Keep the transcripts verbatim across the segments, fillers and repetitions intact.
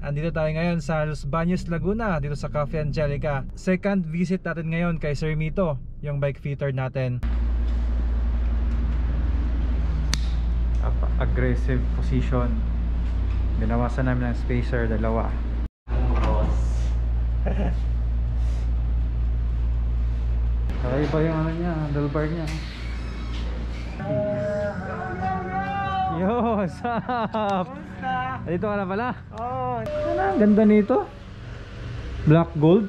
Andito tayo ngayon sa Los Baños, Laguna, dito sa Cafe Angelica. Second visit natin ngayon kay Sir Mito, yung bike fitter natin. Up, aggressive position. Binawasan namin ng spacer, dalawa. Ay, iba yung ano niya, handlebar niya. Yo, what's up? Dito ka na pala? Oo. Ang ganda nito. Black gold.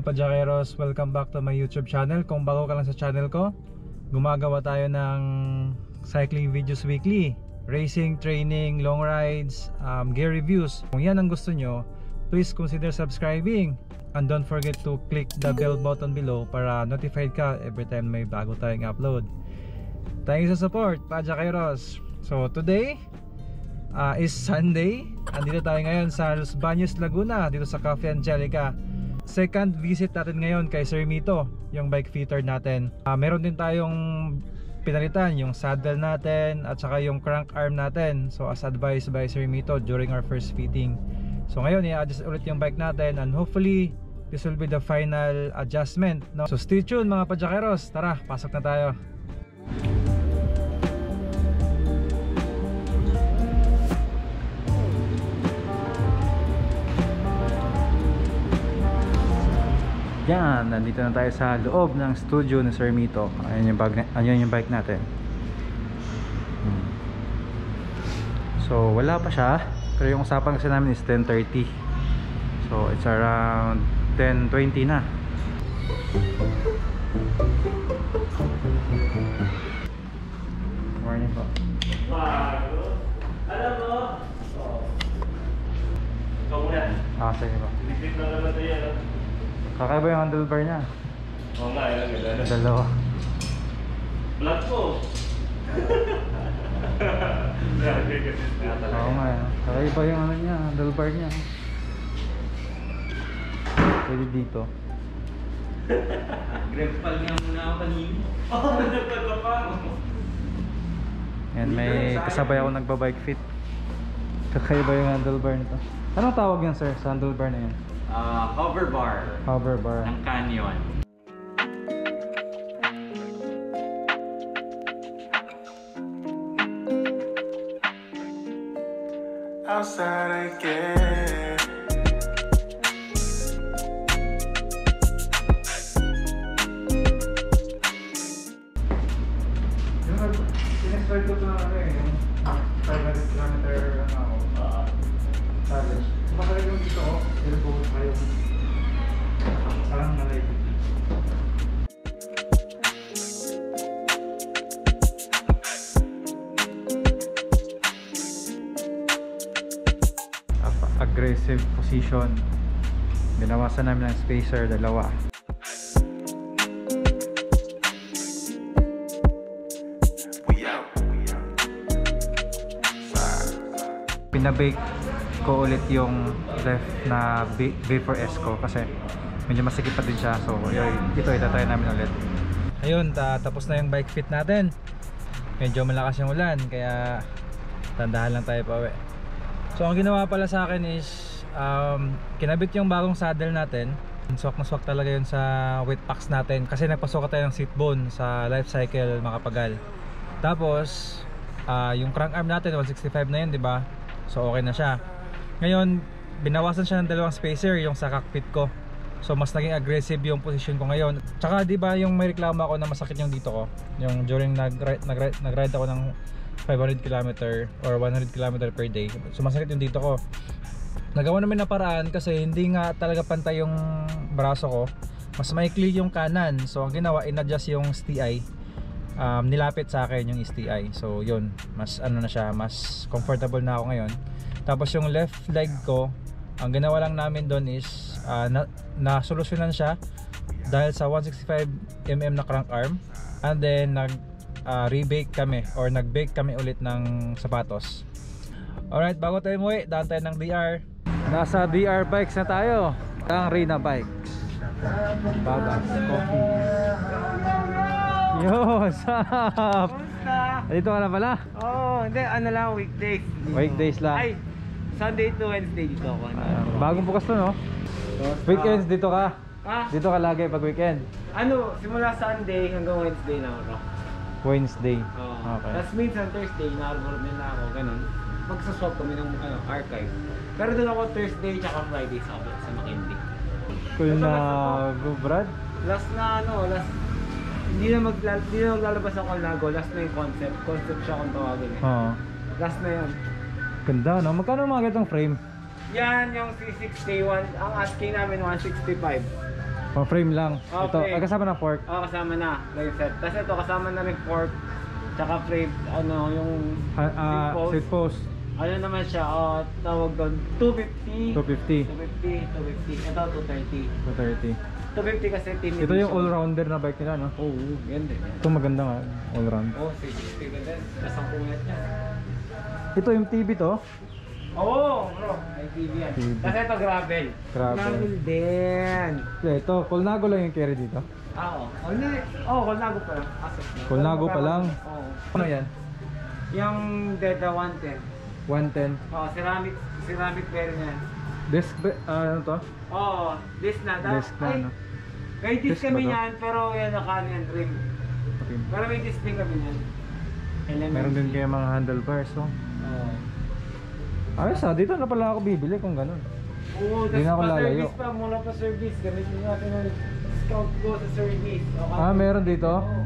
Pajakeros, welcome back to my YouTube channel. Kung bago ka lang sa channel ko, gumagawa tayo ng cycling videos weekly, racing, training, long rides, um, gear reviews. Kung yan ang gusto nyo, please consider subscribing and don't forget to click the bell button below para notified ka every time may bago tayong upload. Thank you sa support, Pajakeros. So today uh, is Sunday. Andito tayo ngayon sa Los Baños, Laguna, dito sa Cafe Angelica. Second visit natin ngayon kay Sir Mito, yung bike fitter natin. Uh, meron din tayong pinalitan, yung saddle natin at saka yung crank arm natin. So as advised by Sir Mito during our first fitting. So ngayon i-adjust ulit yung bike natin and hopefully this will be the final adjustment. No? So stay tuned mga Pajakeros, tara pasok na tayo. Yan, nandito na tayo sa loob ng studio ni Sir Mito. Ayan yung, bag, ayan yung bike natin. hmm. So wala pa siya, pero yung usapan kasi namin is ten thirty. So it's around ten twenty na. Morning po. Bago. Alam mo? Ikaw muna. Ah, sige po. Ligit na naman tayo, alam. Kakaiba yung handlebar niya. Oo nga, ilang ilan. Dalawa. Black po. Oo nga, kakaiba yung ano niya, handlebar niya. Pwede dito. Grepal nga muna ako kanina. Oo, nagpagpapa. Yan, may kasabay ako nagbabike fit. Kakaiba yung handlebar nito. Anong tawag yan sir sa handlebar na yan? Uh, hover bar. Hover bar. Ng Canyon. Outside again. Sinestart ko ito na ano eh, yung five hundred kilometer challenge. Makalag yung dito ko. Elbow tayo. Parang malay. Up, aggressive position. Binawasan namin ng spacer, dalawa. We out, we out. pinabake ko ulit yung left na B four S ko kasi medyo masikip pa din siya, so yun, ito itatry namin ulit. Ayun, tapos na yung bike fit natin. Medyo malakas yung ulan kaya tandahan lang tayo pauwi. So ang ginawa pala sa akin is um, kinabit yung bagong saddle natin. Swak na swak talaga yun sa weight packs natin kasi nagpasuka tayo ng seat bone sa life cycle makapagal. Tapos uh, yung crank arm natin one sixty-five na yun, diba? So okay na siya. Ngayon binawasan siya ng dalawang spacer yung sa cockpit ko. So mas naging aggressive yung position ko ngayon. Tsaka di ba yung may reklamo ako na masakit yung dito ko, yung during nag-ride nag-ride nag-ride ako ng five hundred kilometers or one hundred kilometers per day. So masakit yung dito ko. Nagawa namin na paraan kasi hindi nga talaga pantay yung braso ko. Mas maikli yung kanan. So ang ginawa, in-adjust yung S T I. Um, nilapit sa akin yung S T I. So yun, mas ano na siya, mas comfortable na ako ngayon. Tapos yung left leg ko, ang ginawa lang namin doon is uh, na, na solusyonan siya dahil sa one sixty-five millimeter na crank arm, and then nag uh, rebake kami or nagbake kami ulit ng sapatos. Alright, bago tayo umuwi, daan tayo ng D R. Nasa D R Bikes na tayo, ang Rina Bikes. Babas Coffee. Yo, sup? Dito ka na pala? Oh, hindi, ano lang, weekdays. Weekdays lang. Ay, Sunday to Wednesday dito ako. Uh, bagong bukas to, no? Weekends dito ka? Ah? Dito ka lagi pag weekend? Ano, simula Sunday hanggang Wednesday na ako. Wednesday? Oo. Oh. Okay. Tapos minsan Thursday, na-arbormin na ako, ganun. Magsaswap kami ng ano, archive. Pero doon ako Thursday tsaka Friday sabot sa McKinley. Cool na go, Brad? Last na ano, last... Hindi na, magla hindi na maglalabas ako ng lago. Last na yung concept. Concept siya kung tawagin eh. Oo. Last na yun. Ganda, no? Magkano mga itong frame? Yan, yung three sixty-one. Ang asking namin, one sixty-five. Oh, frame lang. Okay. Ito, ay, kasama na fork? Oo, oh, kasama na. Like set. Tapos ito, kasama na rin fork. Tsaka frame, ano, yung... Uh, uh, seat post. Ano naman siya, uh, tawag doon, two fifty. two fifty. two fifty. two fifty. Ito, two thirty. two thirty. two fifty kasi team. Ito yung all-rounder na bike nila, no? Oo, oh, ganda. Ito maganda nga, all-round. Oo, oh, three sixty ganda. Tapos ang kulit niya. Ito yung T V to? Oo, bro. Ay, T V yan. Kasi ito, gravel. Gravel. Gravel din. Ito, Colnago lang yung carry dito. Ah, oo. Oh. Oo, Colnago pa lang. Asok na. Colnago pa lang? Oo. Ano yan? Yung Deda one ten. one ten? Oo, ceramic, ceramic bearing niya. Disc ba? Uh, ano to? Oo, disc na. Disc na, ano? May disc kami yan, pero yan na Canyon rim. Okay. Pero may disc din kami yan. L M G. Meron din kayo mga handlebars, no? Oo. Ayos ha, dito na pala ako bibili kung gano'n. Oo, tapos pa-service pa, mula pa-service. Gamitin natin yung discount ko sa service. Okay. Ah, meron dito? Oo.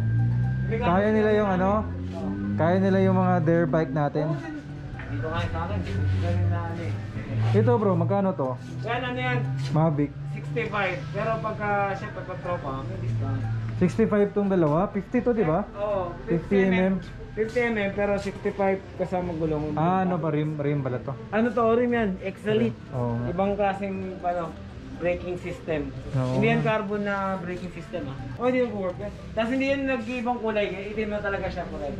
Kaya nila yung ano? Oo. Kaya nila yung mga D R bike natin? Dito kaya sa akin, ganun na ano eh. Ito bro, magkano to? Yan, ano yan? Mavic sixty-five, pero pagka siyempre pag tropa, may discount. sixty-five tong dalawa, fifty to di ba? Oo, fifty millimeters. fifty millimeters pero sixty-five kasama gulong. Ah, ano ba? Rim, rim pala to? Ano to? Rim yan, Exelite. Oh. Ibang klaseng ano, braking system. Oh. Hindi yan carbon na braking system ah. O, oh, hindi yung work yan. Tapos hindi yan nag-ibang kulay, itim na talaga siya kulay.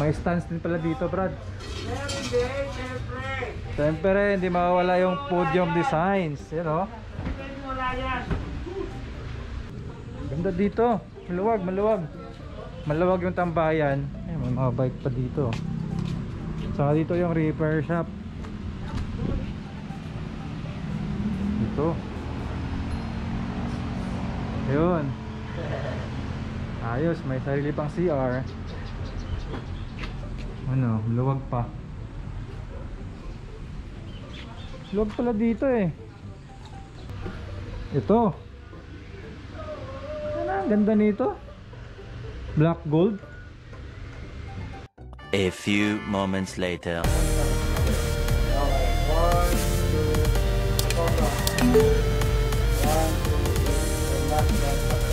May stance din pala dito, Brad. Siyempre, hindi mawawala yung podium designs, you know? Ganda dito, maluwag, maluwag. Maluwag yung tambayan. Ay, may mga bike pa dito. Saka dito yung repair shop. Dito. Ayun. Ayos, may sarili pang C R. Ano, maluwag pa. Vlog pala dito eh. Ito. Ano ang ganda nito? Black gold. A few moments later. Okay, one, two, four, one, two, three, four, five, six, seven, eight, nine, ten.